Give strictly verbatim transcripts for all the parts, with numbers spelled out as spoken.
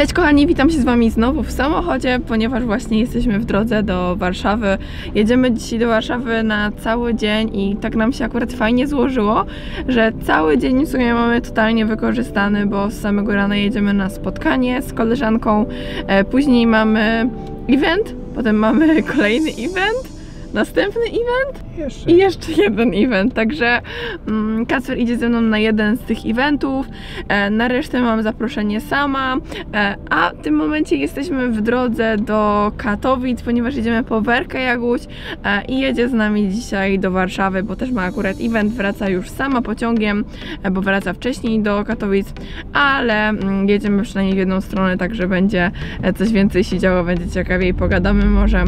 Cześć kochani, witam się z wami znowu w samochodzie, ponieważ właśnie jesteśmy w drodze do Warszawy. Jedziemy dzisiaj do Warszawy na cały dzień i tak nam się akurat fajnie złożyło, że cały dzień w sumie mamy totalnie wykorzystany, bo z samego rana jedziemy na spotkanie z koleżanką, później mamy event, potem mamy kolejny event, następny event jeszcze. I jeszcze jeden event, także mm, Kacper idzie ze mną na jeden z tych eventów, e, na resztę mam zaproszenie sama, e, a w tym momencie jesteśmy w drodze do Katowic, ponieważ jedziemy po Werkę Jaguś e, i jedzie z nami dzisiaj do Warszawy, bo też ma akurat event, wraca już sama pociągiem, e, bo wraca wcześniej do Katowic, ale mm, jedziemy przynajmniej w jedną stronę, także będzie coś więcej się działo, będzie ciekawiej, pogadamy może.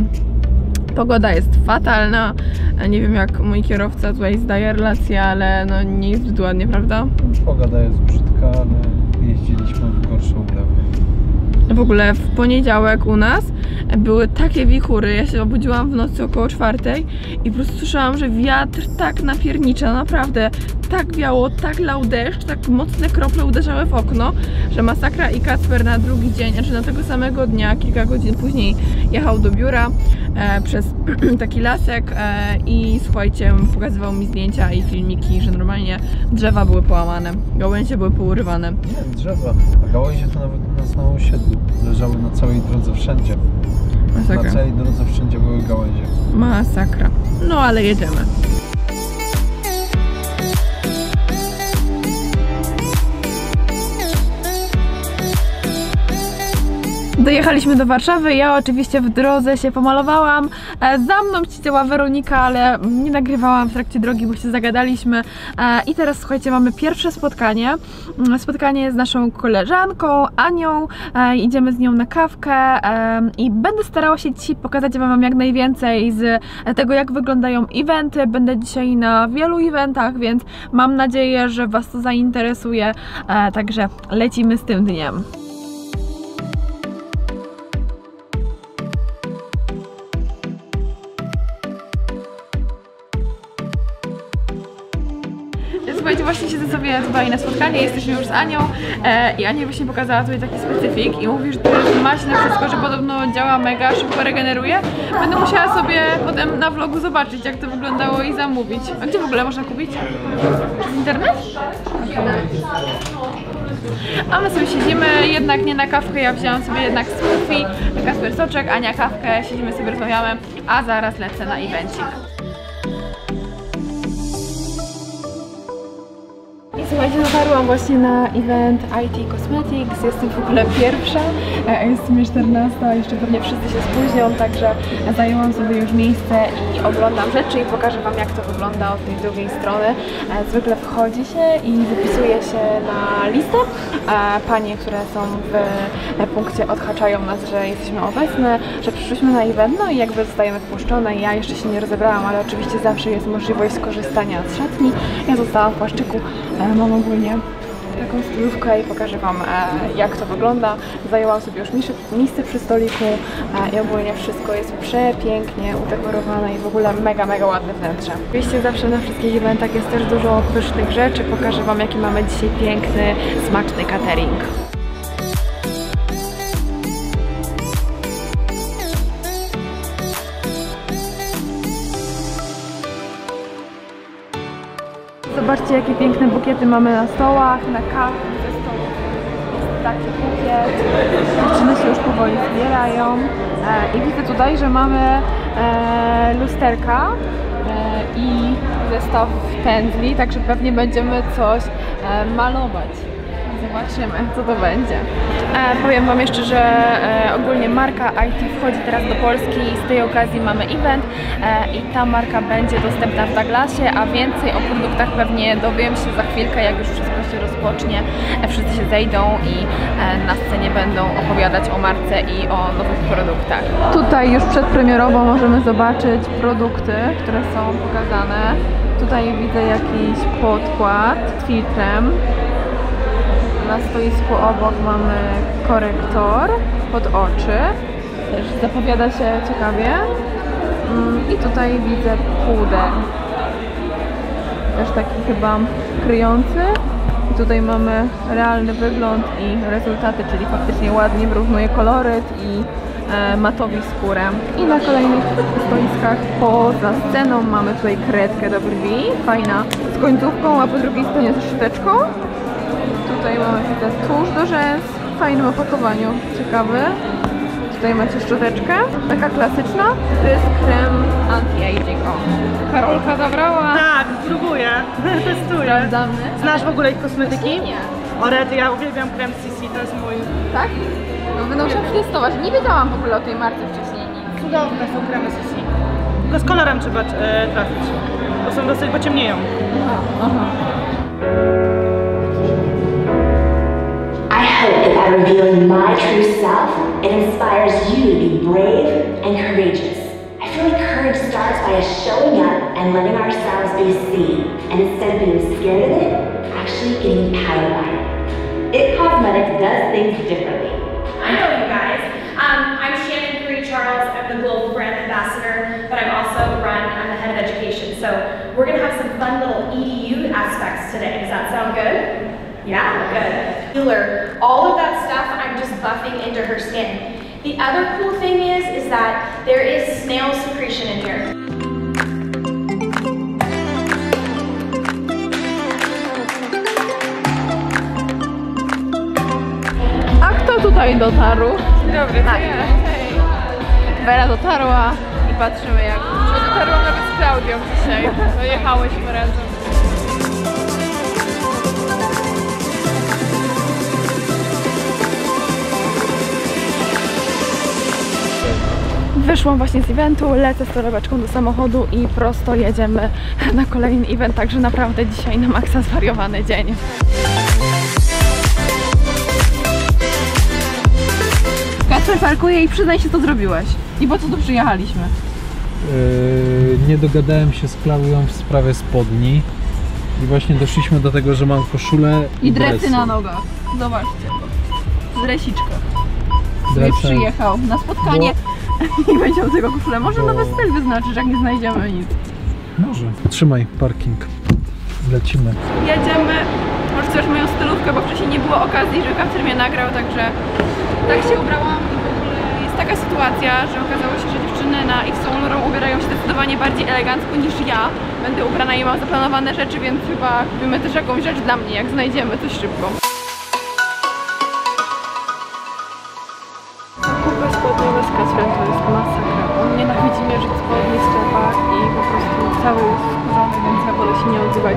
Pogoda jest fatalna, nie wiem jak mój kierowca tutaj zdaje relację, ale no nie jest zbyt ładnie, prawda? Pogoda jest brzydka, ale jeździliśmy w gorszą lewę. W ogóle w poniedziałek u nas były takie wichury, ja się obudziłam w nocy około czwartej i po prostu słyszałam, że wiatr tak napiernicza, naprawdę tak wiało, tak lał deszcz, tak mocne krople uderzały w okno, że masakra. I Kacper na drugi dzień, znaczy na tego samego dnia, kilka godzin później jechał do biura e, przez taki lasek e, i słuchajcie, pokazywał mi zdjęcia i filmiki, że normalnie drzewa były połamane, gałęzie były pourywane. Nie, drzewa, a gałęzie to nawet u nas na osiedlu leżały na całej drodze wszędzie. Masakra. Na całej drodze wszędzie były gałęzie. Masakra. No ale jedziemy. Dojechaliśmy do Warszawy, ja oczywiście w drodze się pomalowałam, za mną siedziała Weronika, ale nie nagrywałam w trakcie drogi, bo się zagadaliśmy i teraz słuchajcie, mamy pierwsze spotkanie, spotkanie z naszą koleżanką Anią, idziemy z nią na kawkę i będę starała się dzisiaj pokazać wam jak najwięcej z tego, jak wyglądają eventy, będę dzisiaj na wielu eventach, więc mam nadzieję, że was to zainteresuje, także lecimy z tym dniem. Słuchajcie, właśnie siedzę sobie tutaj na spotkanie, jesteśmy już z Anią e, i Ania właśnie pokazała tutaj taki specyfik i mówi, że to jest maśne wszystko, że podobno działa mega, szybko regeneruje. Będę musiała sobie potem na vlogu zobaczyć, jak to wyglądało i zamówić. A gdzie w ogóle można kupić? Przez internet? A my sobie siedzimy, jednak nie na kawkę, ja wzięłam sobie jednak smoothie, Kasper soczek, Ania kawkę, siedzimy sobie, rozmawiamy, a zaraz lecę na evencik. Słuchajcie, dotarłam właśnie na event I T Cosmetics, jestem w ogóle pierwsza, jest mi czternasta, jeszcze pewnie wszyscy się spóźnią, także zajęłam sobie już miejsce i oglądam rzeczy i pokażę wam jak to wygląda od tej drugiej strony. Zwykle wchodzi się i wypisuje się na listę, panie, które są w punkcie odhaczają nas, że jesteśmy obecne, że przyszłyśmy na event, no i jakby zostajemy wpuszczone. Ja jeszcze się nie rozebrałam, ale oczywiście zawsze jest możliwość skorzystania z szatni, ja zostałam w płaszczyku. Mam ogólnie taką stylówkę i pokażę wam e, jak to wygląda. Zajęłam sobie już miejsce przy stoliku e, i ogólnie wszystko jest przepięknie udekorowane i w ogóle mega, mega ładne wnętrze. Oczywiście zawsze na wszystkich eventach jest też dużo pysznych rzeczy. Pokażę wam jaki mamy dzisiaj piękny, smaczny catering. Zobaczcie, jakie piękne bukiety mamy na stołach, na kawę, ze stołu jest taki bukiet. Dziewczyny się już powoli zbierają e, i widzę tutaj, że mamy e, lusterka e, i zestaw pędzli, także pewnie będziemy coś e, malować. Zobaczymy, co to będzie. E, powiem wam jeszcze, że e, ogólnie marka I T wchodzi teraz do Polski i z tej okazji mamy event e, i ta marka będzie dostępna w Douglasie, a więcej o produktach pewnie dowiem się za chwilkę, jak już wszystko się rozpocznie, e, wszyscy się zejdą i e, na scenie będą opowiadać o marce i o nowych produktach. Tutaj już przedpremierowo możemy zobaczyć produkty, które są pokazane. Tutaj widzę jakiś podkład z filtrem. Na stoisku obok mamy korektor pod oczy, też zapowiada się ciekawie. I tutaj widzę puder, też taki chyba kryjący. I tutaj mamy realny wygląd i rezultaty, czyli faktycznie ładnie wyrównuje koloryt i e, matowi skórę. I na kolejnych stoiskach poza sceną mamy tutaj kredkę do brwi, fajna z końcówką, a po drugiej stronie z szczoteczką. Tutaj mamy tutaj tusz do rzęs w fajnym opakowaniu, ciekawy. Tutaj macie szczoteczkę, taka klasyczna. To jest krem anti-aging. O, Karolka zabrała. Tak, spróbuję, testuję. Sprawdzamy. Znasz w ogóle ich kosmetyki? Nie. O Redy, ja uwielbiam krem C C, to jest mój. Tak? No będę musiała przetestować. Nie wiedziałam w ogóle o tej marce wcześniej. Cudowne są kremy C C. Tylko z kolorem trzeba e, trafić, bo są dosyć, bo ciemnieją. Aha, aha. I reveal my true self and inspires you to be brave and courageous. I feel like courage starts by us showing up and letting ourselves be seen, and instead of being scared of it, actually getting empowered by it. I T Cosmetics does things differently. I know you guys. Um, I'm Shannon Marie Charles. I'm the Global Brand Ambassador, but I'm also run, I'm the Head of Education. So we're going to have some fun little E D U aspects today. Does that sound good? Yeah, good. All of that stuff I'm just buffing into her skin. The other cool thing is, is that there is snail secretion in here. A kto tutaj dotarł? Dzień dobry, tak. Ja. Hej. Wera dotarła i patrzymy jak... Ja dotarłam nawet z Klaudią dzisiaj, dojechałyśmy razem. Wyszłam właśnie z eventu, lecę z torebeczką do samochodu i prosto jedziemy na kolejny event, także naprawdę dzisiaj na maksa zwariowany dzień. Kacper parkuje i przyznaj się, co zrobiłeś. I po co tu przyjechaliśmy? Yy, nie dogadałem się z Klaudią w sprawie spodni. I właśnie doszliśmy do tego, że mam koszulę i, i dresy na nogach. Zobaczcie. Dresiczka. Sobie przyjechał na spotkanie. Bo... I będziemy tego koszulę. Może nawet styl wyznaczysz, jak nie znajdziemy nic. Może. Trzymaj parking. Lecimy. Jedziemy. Może też moją stylówkę, bo wcześniej nie było okazji, żeby Kacper mnie nagrał, także tak się ubrałam. I w ogóle jest taka sytuacja, że okazało się, że dziewczyny na Yves Saint Laurent ubierają się zdecydowanie bardziej elegancko niż ja. Będę ubrana i mam zaplanowane rzeczy, więc chyba kupimy też jakąś rzecz dla mnie, jak znajdziemy coś szybko.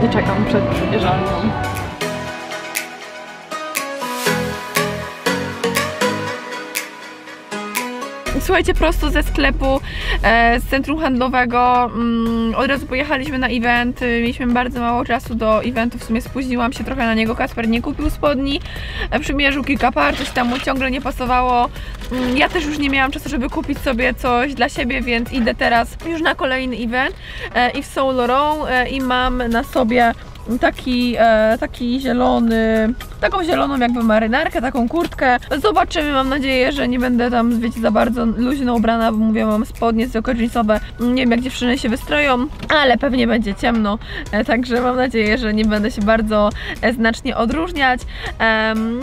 Nie czekam przed przymierzalnią. Słuchajcie, prosto ze sklepu, z centrum handlowego od razu pojechaliśmy na event. Mieliśmy bardzo mało czasu do eventu, w sumie spóźniłam się trochę na niego. Kacper nie kupił spodni, przymierzył kilka par, coś tam mu ciągle nie pasowało. Ja też już nie miałam czasu, żeby kupić sobie coś dla siebie, więc idę teraz już na kolejny event i w Saint Laurent i mam na sobie taki, taki zielony, taką zieloną jakby marynarkę, taką kurtkę. Zobaczymy, mam nadzieję, że nie będę tam, wiecie, za bardzo luźno ubrana, bo mówię, mam spodnie zwykłe jeansowe. Nie wiem, jak dziewczyny się wystroją, ale pewnie będzie ciemno, także mam nadzieję, że nie będę się bardzo znacznie odróżniać.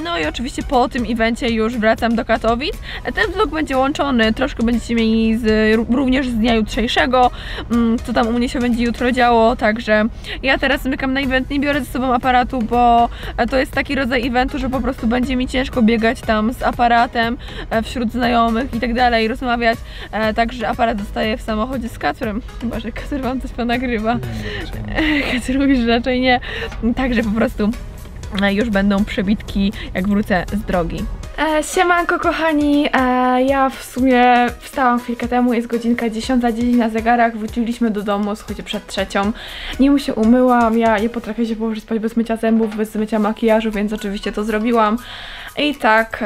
No i oczywiście po tym evencie już wracam do Katowic. Ten vlog będzie łączony, troszkę będziecie mieli z, również z dnia jutrzejszego, co tam u mnie się będzie jutro działo, także ja teraz zmykam na event. Nie biorę ze sobą aparatu, bo to jest taki rodzaj eventu, że po prostu będzie mi ciężko biegać tam z aparatem wśród znajomych i tak dalej, rozmawiać. Także aparat zostaje w samochodzie z Kacperem. Chyba że Kacper wam coś ponagrywa. Kacper mówi, że raczej nie. Także po prostu już będą przebitki, jak wrócę z drogi. Siemanko kochani, ja w sumie wstałam chwilkę temu, jest godzinka dziesiąta dziesięć na zegarach, wróciliśmy do domu, słuchajcie, przed trzecią. Nim się umyłam, ja nie potrafię się położyć spać bez mycia zębów, bez mycia makijażu, więc oczywiście to zrobiłam. I tak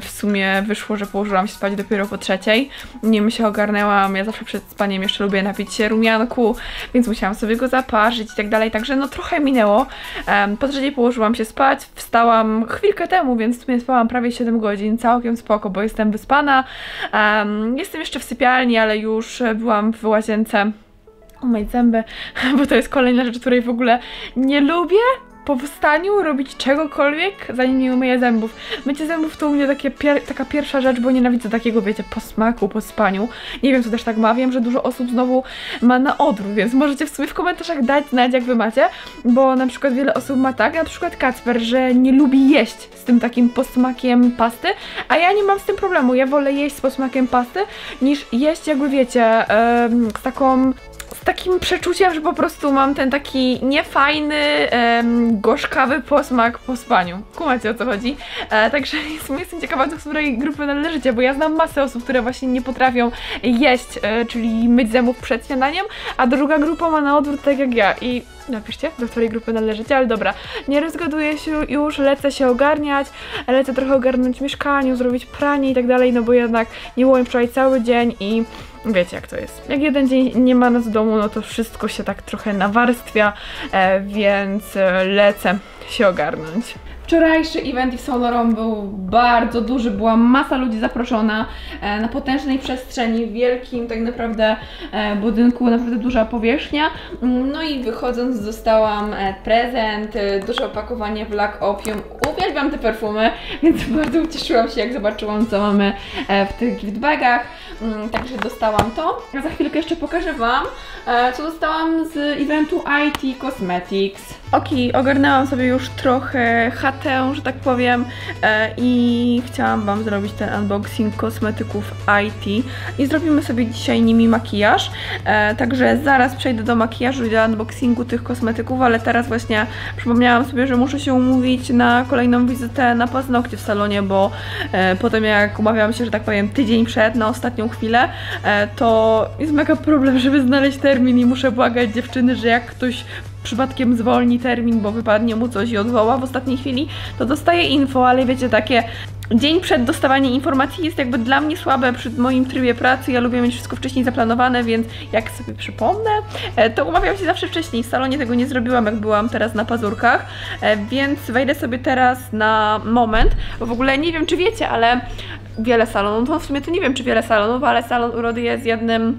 w sumie wyszło, że położyłam się spać dopiero po trzeciej. Nim się ogarnęłam, ja zawsze przed spaniem jeszcze lubię napić się rumianku, więc musiałam sobie go zaparzyć i tak dalej, także no trochę minęło. Po trzeciej położyłam się spać, wstałam chwilkę temu, więc w sumie spałam prawie siedem godzin, całkiem spoko, bo jestem wyspana. Um, jestem jeszcze w sypialni, ale już byłam w łazience umyć zęby, bo to jest kolejna rzecz, której w ogóle nie lubię. po wstaniu robić czegokolwiek, zanim nie umyję zębów. Mycie zębów to u mnie takie pier taka pierwsza rzecz, bo nienawidzę takiego, wiecie, po smaku, po spaniu. Nie wiem, co też tak ma. Wiem, że dużo osób znowu ma na odwrót, więc możecie w sobie w komentarzach dać znać, jak wy macie, bo na przykład wiele osób ma tak, na przykład Kacper, że nie lubi jeść z tym takim posmakiem pasty, a ja nie mam z tym problemu. Ja wolę jeść z posmakiem pasty, niż jeść, jakby wiecie, ym, z taką... z takim przeczuciem, że po prostu mam ten taki niefajny, em, gorzkawy posmak po spaniu. Kumacie, o co chodzi? E, także jestem ciekawa, do której grupy należycie, bo ja znam masę osób, które właśnie nie potrafią jeść, e, czyli myć zębów przed śniadaniem, a druga grupa ma na odwrót tak jak ja i napiszcie, do której grupy należycie, ale dobra, nie rozgaduję się już, lecę się ogarniać, lecę trochę ogarnąć mieszkaniu, zrobić pranie i tak dalej, no bo jednak nie było mi wczoraj cały dzień i wiecie, jak to jest. Jak jeden dzień nie ma nas w domu, no to wszystko się tak trochę nawarstwia, e, więc lecę się ogarnąć. Wczorajszy event Yves Saint Laurent był bardzo duży, była masa ludzi zaproszona e, na potężnej przestrzeni, wielkim tak naprawdę e, budynku, naprawdę duża powierzchnia. No i wychodząc dostałam e, prezent, e, duże opakowanie Black Opium. Uwielbiam te perfumy, więc bardzo ucieszyłam się, jak zobaczyłam, co mamy e, w tych giftbagach. E, także dostałam to. Ja za chwilkę jeszcze pokażę wam, e, co dostałam z eventu I T Cosmetics. Okej, okay, ogarnęłam sobie już trochę chatę, że tak powiem, e, i chciałam wam zrobić ten unboxing kosmetyków I T i zrobimy sobie dzisiaj nimi makijaż, e, także zaraz przejdę do makijażu i do unboxingu tych kosmetyków, ale teraz właśnie przypomniałam sobie, że muszę się umówić na kolejną wizytę na paznokcie w salonie, bo e, potem jak umawiałam się, że tak powiem, tydzień przed, na ostatnią chwilę, e, to jest mega problem, żeby znaleźć termin i muszę błagać dziewczyny, że jak ktoś przypadkiem zwolni termin, bo wypadnie mu coś i odwoła w ostatniej chwili, to dostaje info, ale wiecie, takie dzień przed dostawaniem informacji jest jakby dla mnie słabe przy moim trybie pracy. Ja lubię mieć wszystko wcześniej zaplanowane, więc jak sobie przypomnę, to umawiam się zawsze wcześniej. W salonie tego nie zrobiłam, jak byłam teraz na pazurkach, więc wejdę sobie teraz na moment, bo w ogóle nie wiem, czy wiecie, ale wiele salonów, no w sumie to nie wiem, czy wiele salonów, ale Salon Urody jest jednym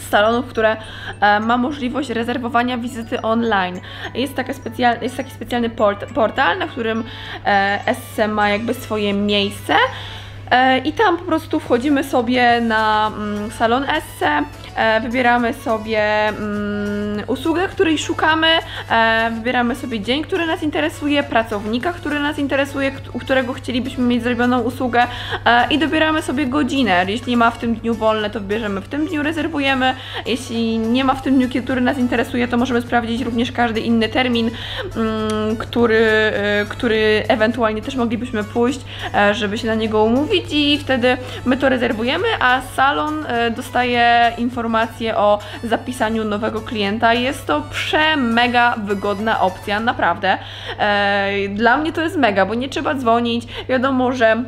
z salonów, które e, ma możliwość rezerwowania wizyty online. Jest, taka specjalna, jest taki specjalny port, portal, na którym e, Esse ma jakby swoje miejsce e, i tam po prostu wchodzimy sobie na mm, salon Esse, e, wybieramy sobie mm, usługę, której szukamy, e, wybieramy sobie dzień, który nas interesuje, pracownika, który nas interesuje, u którego chcielibyśmy mieć zrobioną usługę, e, i dobieramy sobie godzinę. Jeśli ma w tym dniu wolne, to wybierzemy w tym dniu, rezerwujemy. Jeśli nie ma w tym dniu, który nas interesuje, to możemy sprawdzić również każdy inny termin, mm, który, y, który ewentualnie też moglibyśmy pójść, e, żeby się na niego umówić i wtedy my to rezerwujemy, a salon e, dostaje informację o zapisaniu nowego klienta. Jest to przemega wygodna opcja, naprawdę. Eee, dla mnie to jest mega, bo nie trzeba dzwonić. Wiadomo, że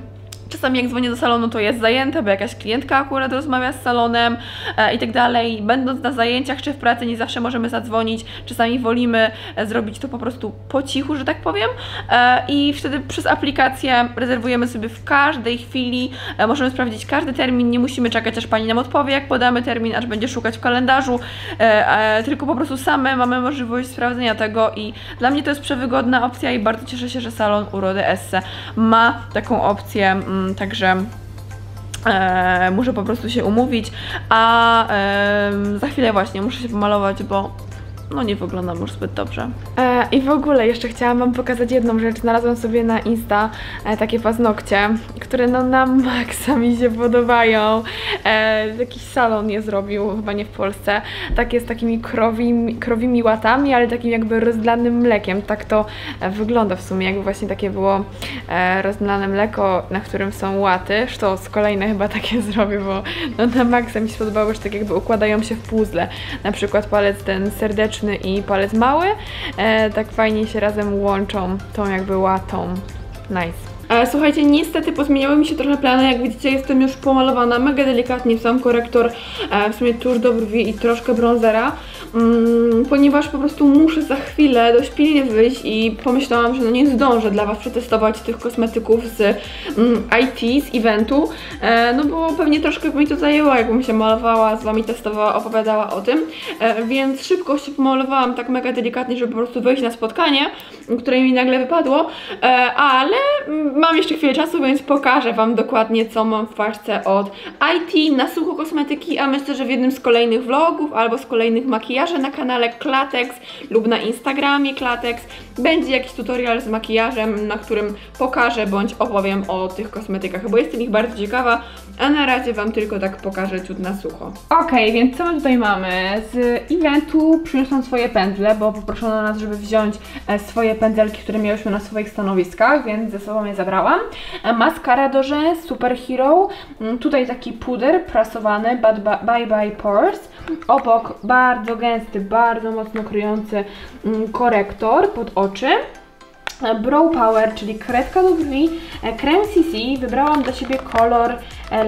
czasami jak dzwonię do salonu, to jest zajęte, bo jakaś klientka akurat rozmawia z salonem e, i tak dalej. Będąc na zajęciach czy w pracy, nie zawsze możemy zadzwonić. Czasami wolimy zrobić to po prostu po cichu, że tak powiem. E, I wtedy przez aplikację rezerwujemy sobie w każdej chwili. E, możemy sprawdzić każdy termin, nie musimy czekać, aż pani nam odpowie, jak podamy termin, aż będzie szukać w kalendarzu. E, e, tylko po prostu same mamy możliwość sprawdzenia tego i dla mnie to jest przewygodna opcja i bardzo cieszę się, że Salon Urody Esse ma taką opcję. Także e, muszę po prostu się umówić, a e, za chwilę właśnie muszę się pomalować, bo no nie wyglądam już zbyt dobrze. E, I w ogóle jeszcze chciałam wam pokazać jedną rzecz. Znalazłam sobie na Insta e, takie paznokcie, które no na maksa mi się podobają. E, jakiś salon je zrobił, chyba nie w Polsce. Takie z takimi krowimi, krowimi łatami, ale takim jakby rozlanym mlekiem. Tak to e, wygląda w sumie, jakby właśnie takie było e, rozlane mleko, na którym są łaty. Sztos, kolejne chyba takie zrobię, bo no na maksa mi się podobało, że tak jakby układają się w puzzle. Na przykład palec ten serdeczny i palec mały, e, tak fajnie się razem łączą tą jakby łatą. Nice. Słuchajcie, niestety pozmieniały mi się trochę plany, jak widzicie jestem już pomalowana, mega delikatnie w sam korektor, w sumie tusz do brwi i troszkę bronzera, ponieważ po prostu muszę za chwilę do szpilni wyjść i pomyślałam, że no nie zdążę dla Was przetestować tych kosmetyków z I T, z eventu, no bo pewnie troszkę by mi to zajęło, jakbym się malowała, z Wami testowała, opowiadała o tym, więc szybko się pomalowałam tak mega delikatnie, żeby po prostu wyjść na spotkanie, które mi nagle wypadło, ale mam jeszcze chwilę czasu, więc pokażę Wam dokładnie, co mam w paczce od I T na sucho kosmetyki, a myślę, że w jednym z kolejnych vlogów albo z kolejnych makijaży na kanale Klatex lub na Instagramie Klatex będzie jakiś tutorial z makijażem, na którym pokażę bądź opowiem o tych kosmetykach, bo jestem ich bardzo ciekawa, a na razie Wam tylko tak pokażę ciut na sucho. Okej, okay, więc co my tutaj mamy? Z eventu przyniosłam swoje pędzle, bo poproszono nas, żeby wziąć swoje pędzelki, które miałyśmy na swoich stanowiskach, więc ze sobą je zabrałam. Maskara do rzęs, Super Hero. Tutaj taki puder prasowany, Bye Bye Pores. Obok bardzo gęsty, bardzo mocno kryjący korektor pod oczy. Brow Power, czyli kredka do brwi. Krem C C. Wybrałam dla siebie kolor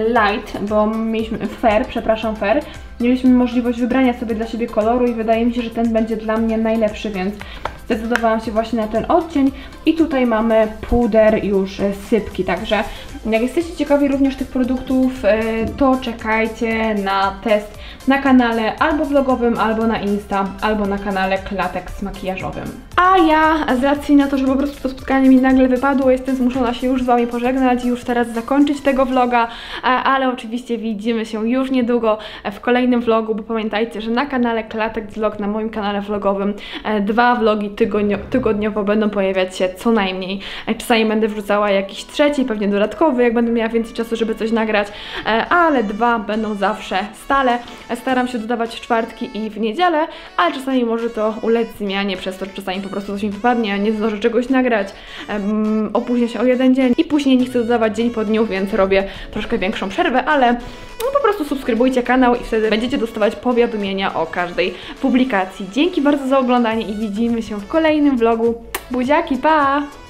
light, bo mieliśmy fair, przepraszam fair. Mieliśmy możliwość wybrania sobie dla siebie koloru i wydaje mi się, że ten będzie dla mnie najlepszy, więc zdecydowałam się właśnie na ten odcień. I tutaj mamy puder już sypki, także jak jesteście ciekawi również tych produktów, to czekajcie na test na kanale albo vlogowym, albo na Insta, albo na kanale Klatex makijażowym. A ja z racji na to, że po prostu to spotkanie mi nagle wypadło, jestem zmuszona się już z Wami pożegnać i już teraz zakończyć tego vloga, ale oczywiście widzimy się już niedługo w kolejnym vlogu, bo pamiętajcie, że na kanale Klatex Vlog, na moim kanale vlogowym dwa vlogi tygodnio, tygodniowo będą pojawiać się co najmniej. Czasami będę wrzucała jakiś trzeci, pewnie dodatkowy, jak będę miała więcej czasu, żeby coś nagrać, ale dwa będą zawsze stale. Staram się dodawać w czwartki i w niedzielę, ale czasami może to ulec zmianie, przez to czasami po prostu coś mi wypadnie, nie zdążę czegoś nagrać, um, opóźnię się o jeden dzień i później nie chcę dodawać dzień po dniu, więc robię troszkę większą przerwę, ale no, po prostu subskrybujcie kanał i wtedy będziecie dostawać powiadomienia o każdej publikacji. Dzięki bardzo za oglądanie i widzimy się w kolejnym vlogu. Buziaki, pa!